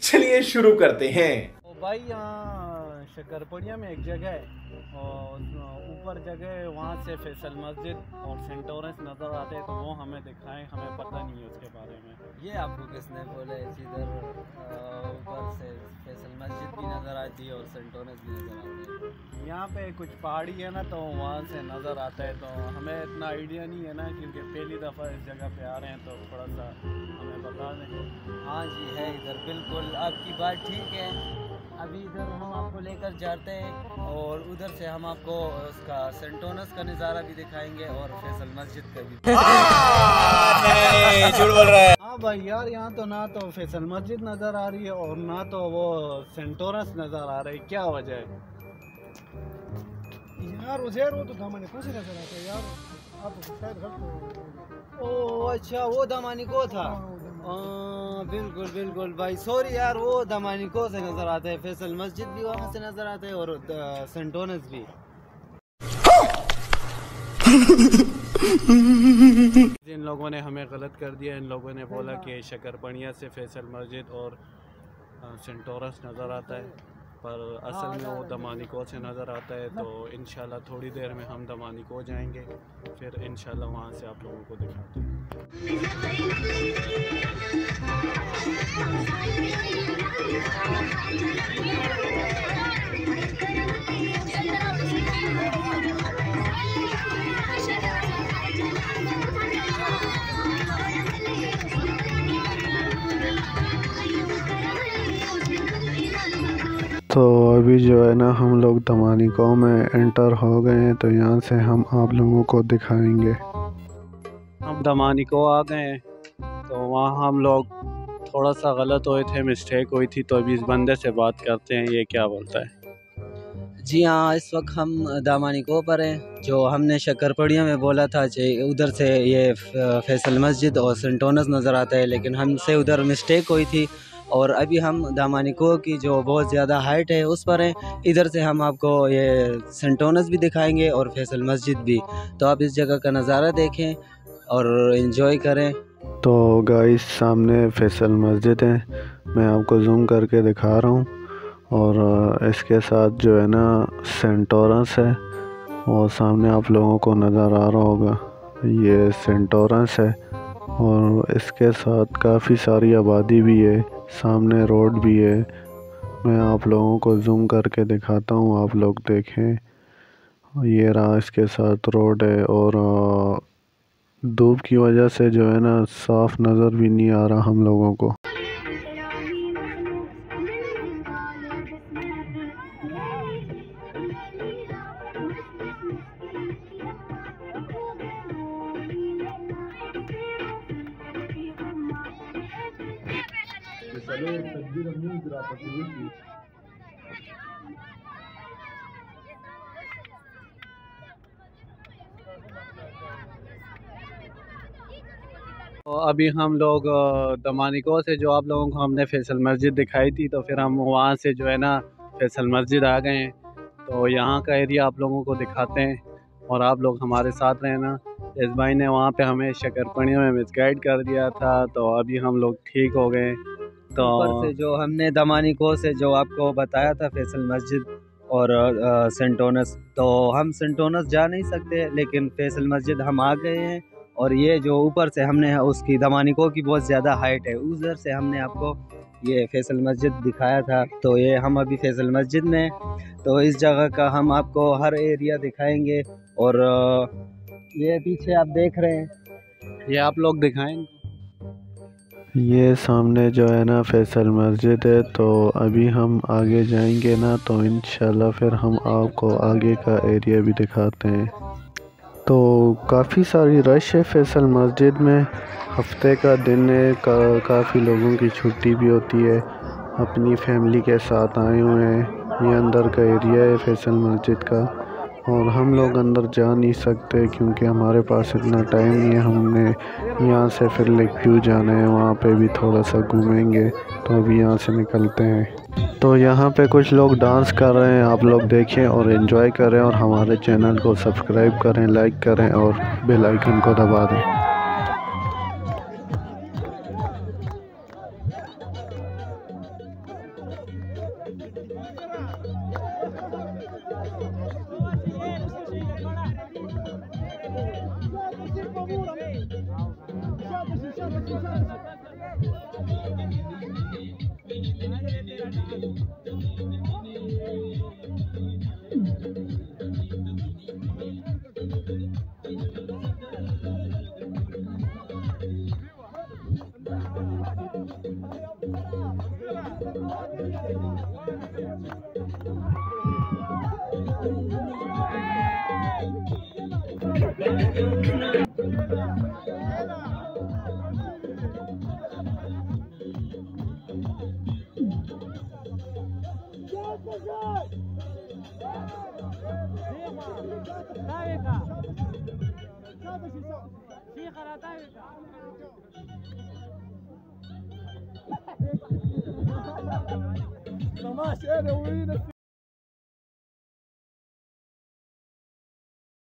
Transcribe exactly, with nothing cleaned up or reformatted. चलिए शुरू करते हैं। भाई यहाँ शकरपुरिया में एक जगह है और ऊपर जगह, वहाँ से फैसल मस्जिद और सेंटोरस नज़र आते हैं, तो वो हमें दिखाएं, हमें पता नहीं है उसके बारे में। ये आपको किसने बोला? इधर ऊपर से फैसल मस्जिद भी नज़र आती है और सेंटोरस भी नज़र आते हैं। यहाँ पे कुछ पहाड़ी है ना, तो वहाँ से नज़र आता है, तो हमें इतना आइडिया नहीं है ना, क्योंकि पहली दफ़ा इस जगह पर आ रहे हैं, तो थोड़ा सा हमें बता दें। हाँ जी है इधर, बिल्कुल आपकी बात ठीक है। अभी इधर हम आपको लेकर जाते हैं और उधर से हम आपको उसका सेंटोरस का नज़ारा भी दिखाएंगे और फैसल मस्जिद का भी। हाँ भाई यार, यहाँ तो ना तो फैसल मस्जिद नज़र आ रही है और ना तो वो सेंटोरस नज़र आ रही है, क्या वजह है यार? उधर वो तो दामन-ए-कोह से नज़र आता है यार, आप शायद गलत। ओह अच्छा, वो दामन-ए-कोह था। हाँ बिल्कुल बिल्कुल भाई, सॉरी यार, वो दामन-ए-कोह से नज़र आता है, फैसल मस्जिद भी वहाँ से नज़र आता है और सेंटोरस भी। इन लोगों ने हमें गलत कर दिया, इन लोगों ने बोला कि शकरपनिया से फैसल मस्जिद और सेंटोरस नज़र आता है, पर असल में वो दामन-ए-कोह से नज़र आता है। तो इंशाल्लाह थोड़ी देर में हम दामन-ए-कोह जाएंगे, फिर इंशाल्लाह वहाँ से आप लोगों को दिखाते हैं। तो अभी जो है ना, हम लोग दामन-ए-कोह में एंटर हो गए हैं, तो यहाँ से हम आप लोगों को दिखाएंगे। हम दामन-ए-कोह आ गए हैं, तो वहाँ हम लोग थोड़ा सा गलत हुए थे, मिस्टेक हुई थी, तो अभी इस बंदे से बात करते हैं, ये क्या बोलता है। जी हाँ, इस वक्त हम दामन-ए-कोह पर हैं। जो हमने शकरपड़िया में बोला था जी, उधर से ये फैसल मस्जिद और सेंटोरस नज़र आता है, लेकिन हमसे उधर मिस्टेक हुई थी और अभी हम दामन-ए-कोह की जो बहुत ज़्यादा हाइट है उस पर हैं। इधर से हम आपको ये सेंटोरस भी दिखाएँगे और फैसल मस्जिद भी, तो आप इस जगह का नज़ारा देखें और इन्जॉय करें। तो गाइस, सामने फैसल मस्जिद है, मैं आपको जूम करके दिखा रहा हूँ, और इसके साथ जो है ना सेंटोरस है, और सामने आप लोगों को नज़र आ रहा होगा ये सेंटोरस है, और इसके साथ काफ़ी सारी आबादी भी है, सामने रोड भी है। मैं आप लोगों को जूम करके दिखाता हूँ, आप लोग देखें, ये रहा, इसके साथ रोड है, और धूप की वजह से जो है ना साफ नज़र भी नहीं आ रहा हम लोगों को। तो अभी हम लोग दामन-ए-कोह से, जो आप लोगों को हमने फैसल मस्जिद दिखाई थी, तो फिर हम वहाँ से जो है ना फैसल मस्जिद आ गए हैं, तो यहाँ का एरिया आप लोगों को दिखाते हैं, और आप लोग हमारे साथ रहना। इस भाई ने वहाँ पे हमें शकरपनिया में मिसगाइड कर दिया था, तो अभी हम लोग ठीक हो गए। तो ऊपर से जो हमने दामन-ए-कोह से जो आपको बताया था फैसल मस्जिद और सेंटोरस, तो हम सेंटोरस जा नहीं सकते, लेकिन फैसल मस्जिद हम आ गए हैं, और ये जो ऊपर से हमने उसकी दामन-ए-कोह की बहुत ज़्यादा हाइट है, उधर से हमने आपको ये फैसल मस्जिद दिखाया था, तो ये हम अभी फैसल मस्जिद में। तो इस जगह का हम आपको हर एरिया दिखाएंगे, और ये पीछे आप देख रहे हैं, ये आप लोग दिखाएंगे, ये सामने जो है ना फैसल मस्जिद है। तो अभी हम आगे जाएंगे ना, तो इंशाल्लाह फिर हम आपको आगे का एरिया भी दिखाते हैं। तो काफ़ी सारी रश है फैसल मस्जिद में, हफ्ते का दिन है, का, काफ़ी लोगों की छुट्टी भी होती है, अपनी फैमिली के साथ आए हुए हैं। ये अंदर का एरिया है फैसल मस्जिद का, और हम लोग अंदर जा नहीं सकते क्योंकि हमारे पास इतना टाइम नहीं है। हमने यहाँ से फिर लेक व्यू जाना है, वहाँ पे भी थोड़ा सा घूमेंगे। तो अभी यहाँ से निकलते हैं। तो यहाँ पे कुछ लोग डांस कर रहे हैं, आप लोग देखें और एंजॉय करें और हमारे चैनल को सब्सक्राइब करें, लाइक करें और बेल आइकन को दबा दें। Tomás, era o